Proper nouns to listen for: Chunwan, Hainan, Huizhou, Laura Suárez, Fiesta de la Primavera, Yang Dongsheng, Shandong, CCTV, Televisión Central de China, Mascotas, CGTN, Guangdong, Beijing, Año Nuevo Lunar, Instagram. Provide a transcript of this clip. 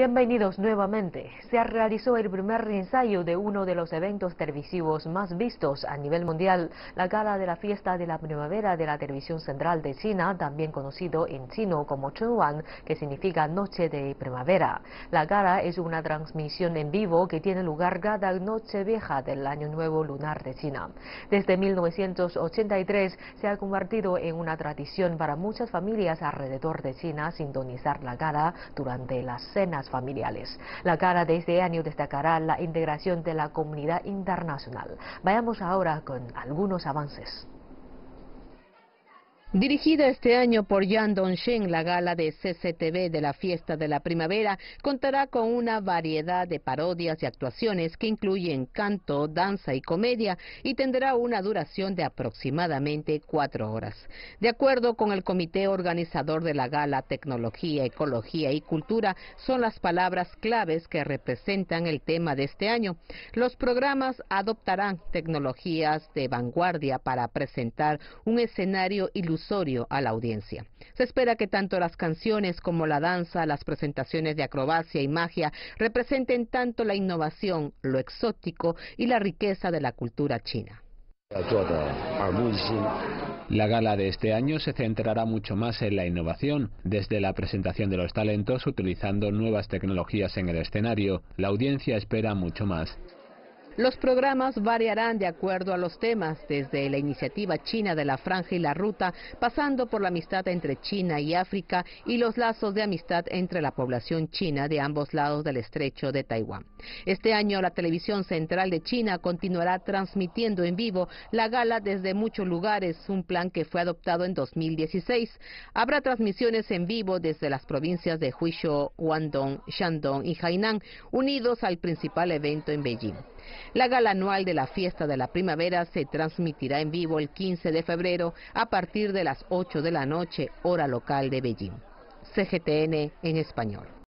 Bienvenidos nuevamente. Se realizó el primer ensayo de uno de los eventos televisivos más vistos a nivel mundial, la gala de la fiesta de la primavera de la televisión central de China, también conocido en chino como Chunwan, que significa noche de primavera. La gala es una transmisión en vivo que tiene lugar cada noche vieja del año nuevo lunar de China. Desde 1983 se ha convertido en una tradición para muchas familias alrededor de China sintonizar la gala durante las cenas familiares. La gala de este año destacará la integración de la comunidad internacional. Vayamos ahora con algunos avances. Dirigida este año por Yang Dongsheng, la gala de CCTV de la Fiesta de la Primavera contará con una variedad de parodias y actuaciones que incluyen canto, danza y comedia y tendrá una duración de aproximadamente 4 horas. De acuerdo con el comité organizador de la gala, tecnología, ecología y cultura son las palabras claves que representan el tema de este año. Los programas adoptarán tecnologías de vanguardia para presentar un escenario ilustrado a la audiencia. Se espera que tanto las canciones como la danza, las presentaciones de acrobacia y magia representen tanto la innovación, lo exótico y la riqueza de la cultura china. La gala de este año se centrará mucho más en la innovación, desde la presentación de los talentos utilizando nuevas tecnologías en el escenario. La audiencia espera mucho más. Los programas variarán de acuerdo a los temas, desde la iniciativa china de la franja y la ruta, pasando por la amistad entre China y África y los lazos de amistad entre la población china de ambos lados del estrecho de Taiwán. Este año la televisión central de China continuará transmitiendo en vivo la gala desde muchos lugares, un plan que fue adoptado en 2016. Habrá transmisiones en vivo desde las provincias de Huizhou, Guangdong, Shandong y Hainan, unidos al principal evento en Beijing. La gala anual de la Fiesta de la Primavera se transmitirá en vivo el 15 de febrero a partir de las 8 de la noche, hora local de Beijing. CGTN en español.